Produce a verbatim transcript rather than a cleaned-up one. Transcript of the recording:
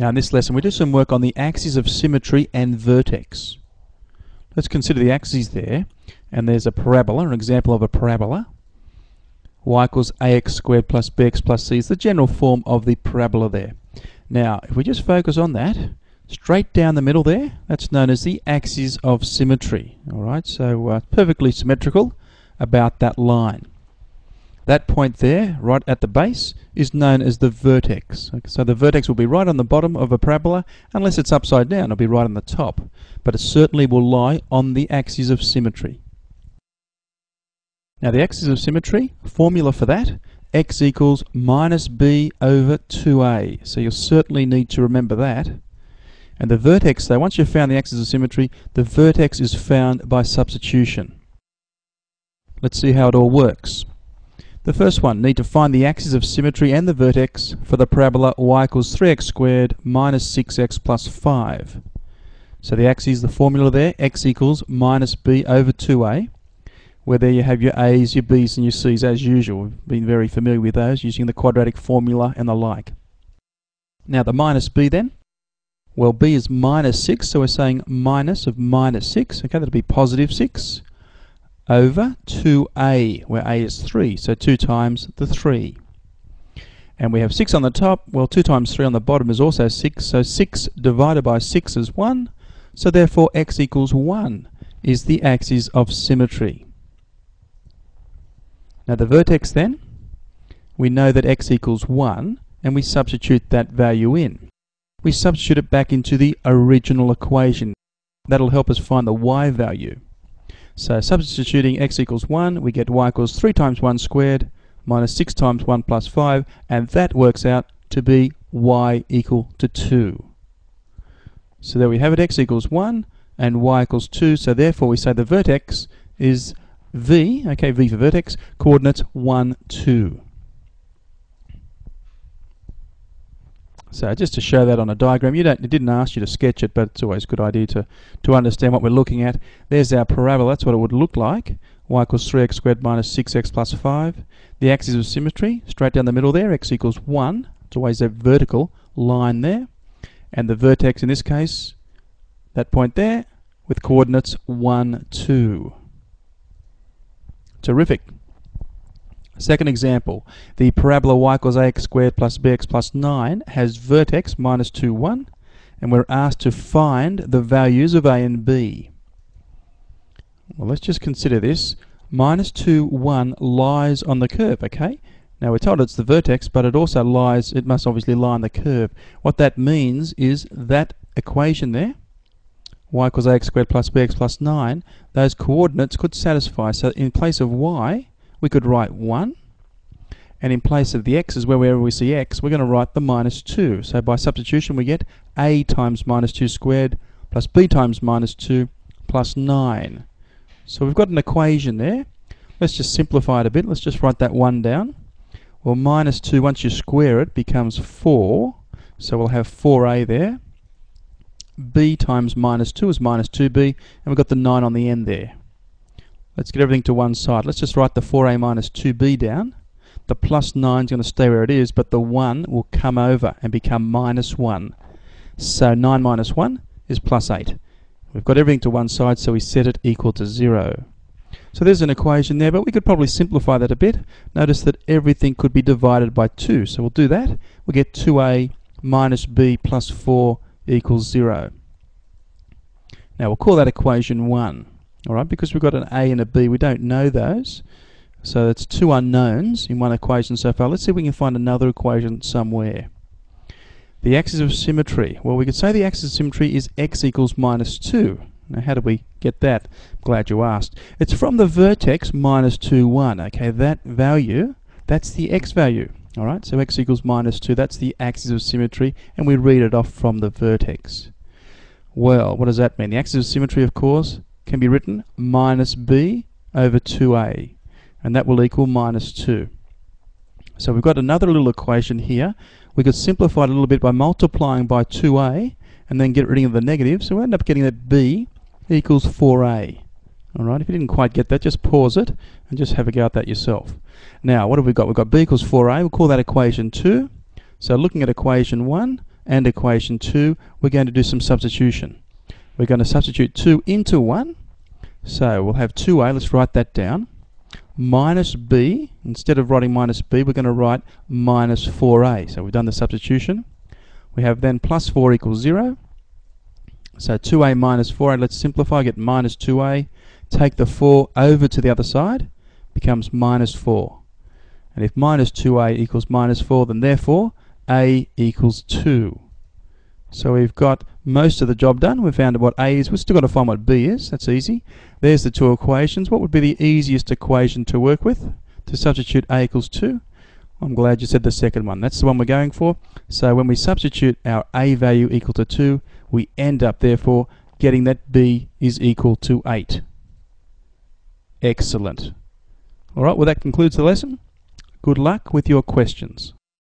Now in this lesson we do some work on the axes of symmetry and vertex. Let's consider the axes there, and there's a parabola, an example of a parabola. Y equals ax squared plus bx plus c is the general form of the parabola there. Now if we just focus on that, straight down the middle there, that's known as the axis of symmetry. Alright, so uh, perfectly symmetrical about that line. That point there, right at the base, is known as the vertex. Okay, so the vertex will be right on the bottom of a parabola, unless it's upside down, it'll be right on the top. But it certainly will lie on the axis of symmetry. Now the axis of symmetry, formula for that, x equals minus b over two a. So you'll certainly need to remember that. And the vertex, though, once you've found the axis of symmetry, the vertex is found by substitution. Let's see how it all works. The first one, need to find the axis of symmetry and the vertex for the parabola y equals three x squared minus six x plus five. So the axis, the formula there, x equals minus b over two a, where there you have your a's, your b's and your c's as usual. We've been very familiar with those using the quadratic formula and the like. Now the minus b then, well b is minus six, so we're saying minus of minus six, okay, that'll be positive six. Over two a, where a is three, so two times the three. And we have six on the top, well two times three on the bottom is also six, so six divided by six is one, so therefore x equals one is the axis of symmetry. Now the vertex then, we know that x equals one, and we substitute that value in. We substitute it back into the original equation. That'll help us find the y value. So substituting x equals one, we get y equals three times one squared minus six times one plus five, and that works out to be y equal to two. So there we have it, x equals one and y equals two, so therefore we say the vertex is v, okay, v for vertex, coordinates one, two. So just to show that on a diagram, you don't, it didn't ask you to sketch it, but it's always a good idea to, to understand what we're looking at. There's our parabola, that's what it would look like. Y equals three x squared minus six x plus five. The axis of symmetry, straight down the middle there, x equals one. It's always a vertical line there. And the vertex in this case, that point there, with coordinates one, two. Terrific. Second example, the parabola y equals ax squared plus bx plus nine has vertex minus two, one, and we're asked to find the values of a and b. Well, let's just consider this. Minus two, one lies on the curve, okay? Now, we're told it's the vertex, but it also lies, it must obviously lie on the curve. What that means is that equation there, y equals ax squared plus bx plus nine, those coordinates could satisfy. So in place of y, we could write one, and in place of the x's, wherever we see x, we're going to write the minus two. So by substitution we get a times minus two squared plus b times minus two plus nine. So we've got an equation there. Let's just simplify it a bit. Let's just write that one down. Well, minus two, once you square it, becomes four. So we'll have four a there. b times minus two is minus two b, and we've got the nine on the end there. Let's get everything to one side. Let's just write the four a minus two b down. The plus nine is going to stay where it is, but the one will come over and become minus one. So nine minus one is plus eight. We've got everything to one side, so we set it equal to zero. So there's an equation there, but we could probably simplify that a bit. Notice that everything could be divided by two. So we'll do that. We'll get two a minus b plus four equals zero. Now we'll call that equation one. Alright, because we've got an a and a b, we don't know those. So it's two unknowns in one equation so far. Let's see if we can find another equation somewhere. The axis of symmetry. Well, we could say the axis of symmetry is x equals minus two. Now, how do we get that? I'm glad you asked. It's from the vertex minus two, one. Okay, that value, that's the x value. Alright, so x equals minus two, that's the axis of symmetry, and we read it off from the vertex. Well, what does that mean? The axis of symmetry, of course, can be written minus b over two a, and that will equal minus two. So we've got another little equation here. We could simplify it a little bit by multiplying by two a and then get rid of the negative, so we end up getting that b equals four a. Alright, if you didn't quite get that, just pause it and just have a go at that yourself. Now, what have we got? We've got b equals four a, we'll call that equation two. So looking at equation one, and equation two, we're going to do some substitution. We're going to substitute two into one. So we'll have two a, let's write that down, minus b. Instead of writing minus b, we're going to write minus four a. So we've done the substitution. We have then plus four equals zero. So two a minus four a, let's simplify, get minus two a. Take the four over to the other side, becomes minus four. And if minus two a equals minus four, then therefore a equals two. So we've got most of the job done. We've found what a is. We've still got to find what b is. That's easy. There's the two equations. What would be the easiest equation to work with to substitute a equals two? I'm glad you said the second one. That's the one we're going for. So when we substitute our a value equal to two, we end up, therefore, getting that b is equal to eight. Excellent. All right, well, that concludes the lesson. Good luck with your questions.